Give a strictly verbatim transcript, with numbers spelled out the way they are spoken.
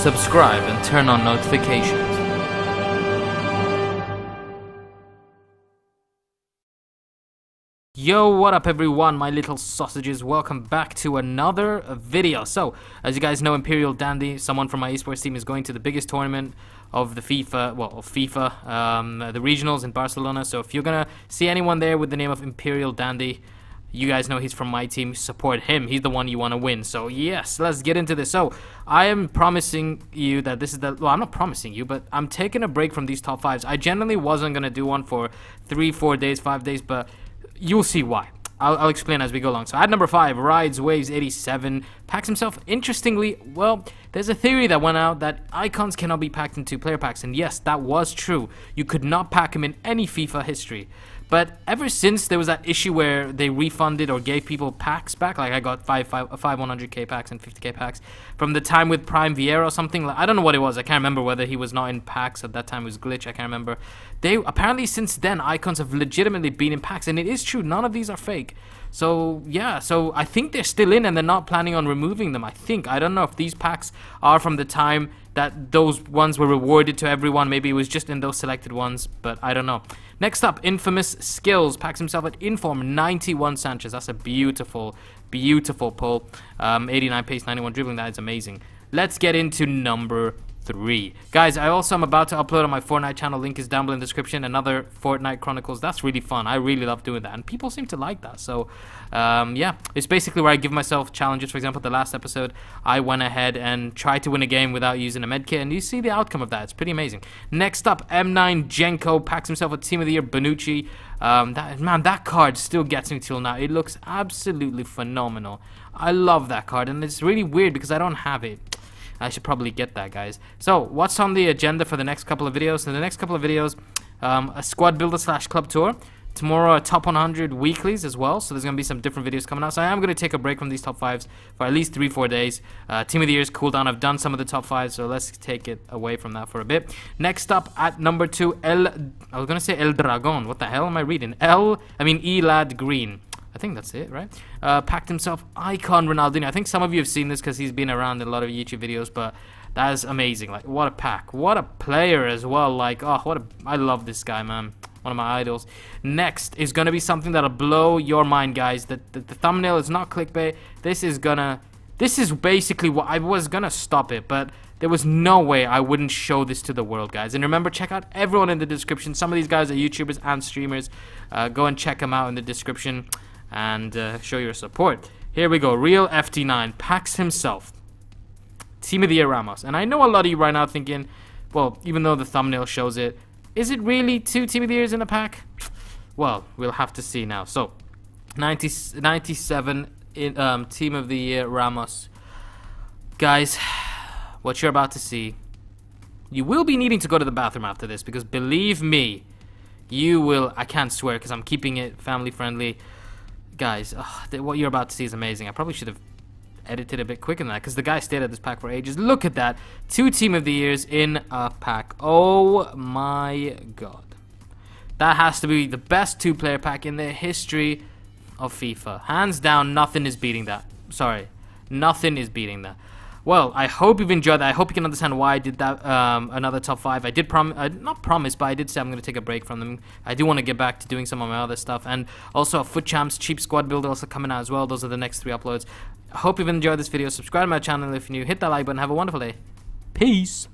subscribe and turn on notifications. Yo, what up everyone, my little sausages, welcome back to another video. So, as you guys know, Imperial Dandy, someone from my esports team, is going to the biggest tournament of the FIFA, well, of FIFA, um, the regionals in Barcelona. So if you're gonna see anyone there with the name of Imperial Dandy, you guys know he's from my team, support him, he's the one you want to win. So yes, let's get into this. So I am promising you that this is the, well, I'm not promising you, but I'm taking a break from these top fives. I generally wasn't going to do one for three, four days, five days, but you'll see why. I'll, I'll explain as we go along. So at number five, Rides Waves eighty-seven packs himself. Interestingly, well, there's a theory that went out that icons cannot be packed in two player packs, and yes, that was true. You could not pack him in any FIFA history. But ever since there was that issue where they refunded or gave people packs back, like I got five, five, five one hundred K packs and fifty K packs from the time with Prime Vieira or something, like, I don't know what it was, I can't remember whether he was not in packs at that time, it was glitch, I can't remember. They apparently since then, icons have legitimately been in packs, and it is true, none of these are fake. So yeah, so I think they're still in and they're not planning on removing them, I think. I don't know if these packs are from the time that those ones were rewarded to everyone. Maybe it was just in those selected ones, but I don't know. Next up, Infamous Skillz packs himself at Inform ninety-one Sanchez. That's a beautiful, beautiful pull. Um, eighty-nine pace, ninety-one dribbling. That is amazing. Let's get into number three. Guys, I also am about to upload on my Fortnite channel. Link is down below in the description. Another Fortnite Chronicles. That's really fun. I really love doing that, and people seem to like that. So, um, yeah, it's basically where I give myself challenges. For example, the last episode, I went ahead and tried to win a game without using a med kit, and you see the outcome of that. It's pretty amazing. Next up, M nine Jenko packs himself a Team of the Year Bonucci. Um, that, man, that card still gets me till now. It looks absolutely phenomenal. I love that card, and it's really weird because I don't have it. I should probably get that, guys. So, what's on the agenda for the next couple of videos? In the next couple of videos, um, a squad builder slash club tour. Tomorrow, a top one hundred weeklies as well. So, there's going to be some different videos coming out. So, I am going to take a break from these top fives for at least three, four days. Uh, Team of the Year's cooldown. I've done some of the top fives. So, let's take it away from that for a bit. Next up, at number two, El... I was going to say El Dragon. What the hell am I reading? El... I mean, Elad Green. I think that's it, right? Uh, packed himself Icon Ronaldinho. I think some of you have seen this because he's been around in a lot of YouTube videos, but that is amazing. Like, what a pack. What a player as well. Like, oh, what a... I love this guy, man. One of my idols. Next is going to be something that'll blow your mind, guys. The, the, the thumbnail is not clickbait. This is gonna... This is basically what... I was gonna stop it, but... There was no way I wouldn't show this to the world, guys. And remember, check out everyone in the description. Some of these guys are YouTubers and streamers. Uh, go and check them out in the description. And uh, show your support. Here we go. Real F T nine packs himself Team of the Year Ramos. And I know a lot of you right now thinking, well, even though the thumbnail shows it, is it really two Team of the Years in a pack? Well, we'll have to see now. So, ninety, ninety-seven in, um, Team of the Year Ramos. Guys, what you're about to see, you will be needing to go to the bathroom after this, because believe me, you will... I can't swear because I'm keeping it family friendly. Guys, ugh, what you're about to see is amazing. I probably should have edited a bit quicker than that because the guy stayed at this pack for ages. Look at that. Two Team of the Years in a pack. Oh my god. That has to be the best two-player pack in the history of FIFA. Hands down, nothing is beating that. Sorry. Nothing is beating that. Well, I hope you've enjoyed that. I hope you can understand why I did that. Um, another top five. I did prom uh, not promise, but I did say I'm going to take a break from them. I do want to get back to doing some of my other stuff. And also, a Foot Champs Cheap Squad Builder also coming out as well. Those are the next three uploads. I hope you've enjoyed this video. Subscribe to my channel if you're new. Hit that like button. Have a wonderful day. Peace.